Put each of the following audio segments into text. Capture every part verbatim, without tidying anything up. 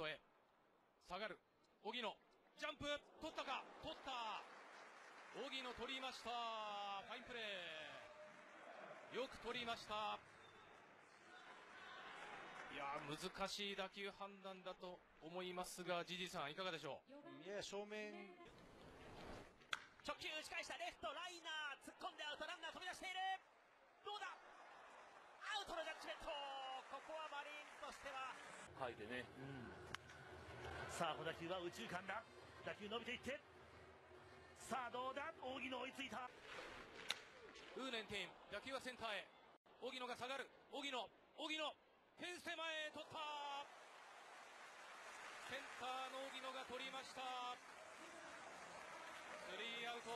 トへ下がる荻野、ジャンプ取ったか、取った、荻野取りました。ファインプレー、よく取りました。いや難しい打球判断だと思いますが、ジジさんいかがでしょう。いや正面直球打ち返した、レフトライナー突っ込んでアウト、ランナー飛び出している、どうだ、アウトのジャッジメント、ここはマリーンとしては入ってね、うん、さあこの打球は右中間だ、打球伸びていって、さあどうだ、荻野追いついた、ウーネンティン打球はセンターへ、荻野が下がる、荻野、荻野フェンス手前へ取った、センターの荻野が取りました。スリーアウト。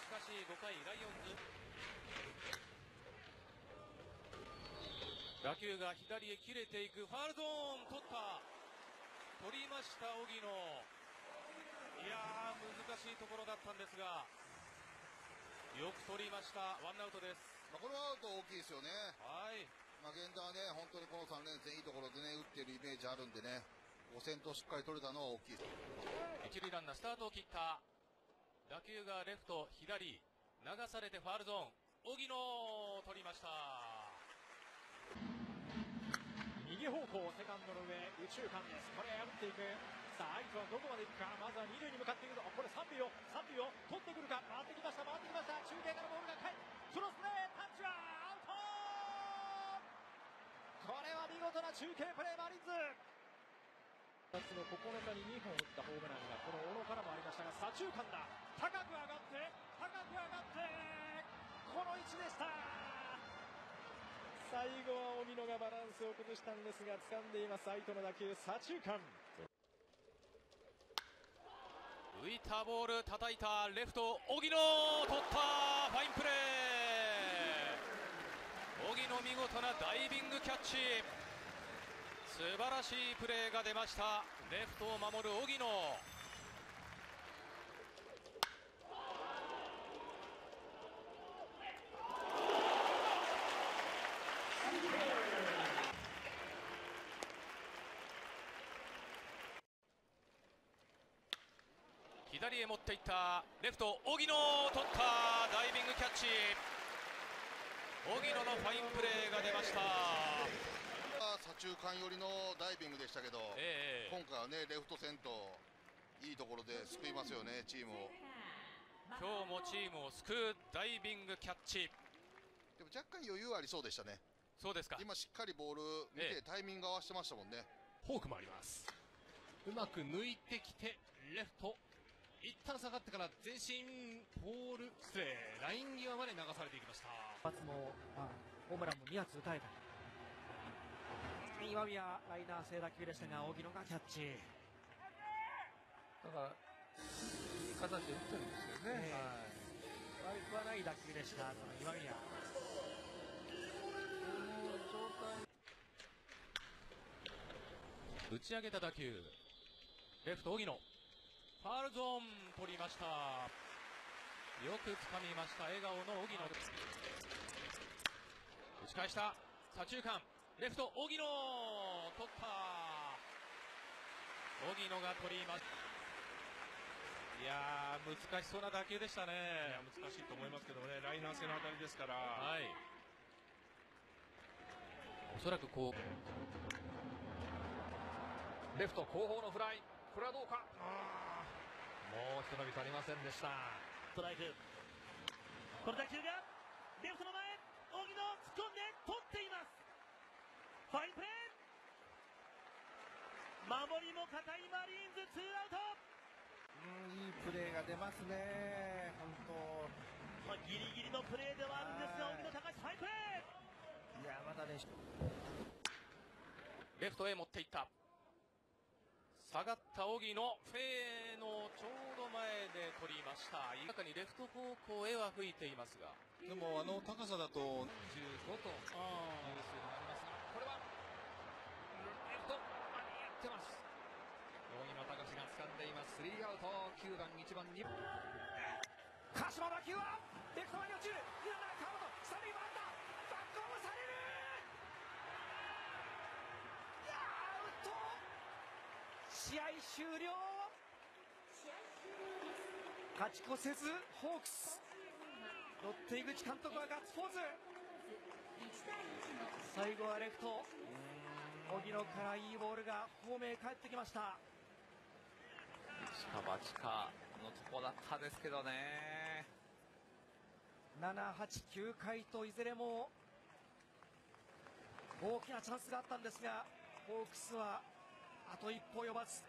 しかしごかいライオンズ、打球が左へ切れていく、ファールゾーン取った、取りました荻野。いやー難しいところだったんですがよく取りました。ワンアウトです。これはアウト大きいですよね。はい、まあ、源田はね本当にこのさん連戦いいところでね打っているイメージあるんでね、ごせんとしっかり取れたのは大きいです。一塁ランナースタートを切った、打球がレフト左流されてファウルゾーン、荻野取りました。右方向セカンドの上、右中間です。これ破っていく、さあ相手はどこまで行くか、まずは二塁に向かっていくぞ、これ三塁を三塁を取ってくるか、回ってきました回ってきました、中継からボールが返る、クロスプレー、タッチはアウト、これは見事な中継プレー、マリーンズふたつのここのかににほん打ったホームランがこの小野からもありましたが、左中間だ、高く上がって高く上がってこの位置でした。最後は荻野がバランスを崩したんですが掴んでいます、相手の打球左中間、浮いたボール叩いた、レフト荻野取った、ファインプレー、荻野見事なダイビングキャッチ、素晴らしいプレーが出ました。レフトを守る荻野、左へ持っていった、レフト荻野取った、ダイビングキャッチ、荻野のファインプレーが出ました。左中間寄りのダイビングでしたけど、えー、今回はねレフト線といいところで救いますよね、チームを。今日もチームを救うダイビングキャッチ、でも若干余裕ありそうでしたね。そうですか、今しっかりボール見て、えー、タイミング合わせてましたもんね。フォークもあります、うまく抜いてきてレフト一旦下がってから前進、ポール失礼、ライン際まで流されていきました。一発も、まあ、ホームランもにはつ打たれた、今宮ライナー性打球でしたが荻野がキャッチ、だからいい形で打ってるんですけどね、悪くはない打球でした、この今宮。この状態打ち上げた打球、レフト荻野ファウルゾーン取りました。よく掴みました、笑顔の荻野、打ち返した左中間、レフト荻野取った、荻野が取ります。いやー難しそうな打球でしたね。いや難しいと思いますけどね、ライナー性の当たりですから、はい、おそらくこうレフト後方のフライ、これはどうか、あもうひと伸び足りませんでした。ストライク、この打球がレフトの前、荻野突っ込んで取っています、ファインプレー、守りも堅いマリーンズ、ツーアウト、うん、いいプレーが出ますね、本当、まあ、ギリギリのプレーではあるんですが、荻野貴史、ファインプレー、いやまだね、レフトへ持っていった、下がった荻野、フェーのちょうど前で取りました、中にレフト方向へは吹いていますが、でもあの高さだと、じゅうごという数字になりますが。これはレフト、やってます、荻野貴史が掴んでいます、スリーアウト、きゅうばん、いちばんに鹿島、打球はレフト前に落ちる、ランナー川本、さん塁回った、バックホームされる、いやーアウト。終了。勝ち越せずホークス、ロッテ井口監督はガッツポーズ。最後はレフト荻野からいいボールがホームへ帰ってきました。近場近のとこだったですけどね。なな、はち、きゅうかいといずれも大きなチャンスがあったんですが、ホークスはあと一歩及ばず。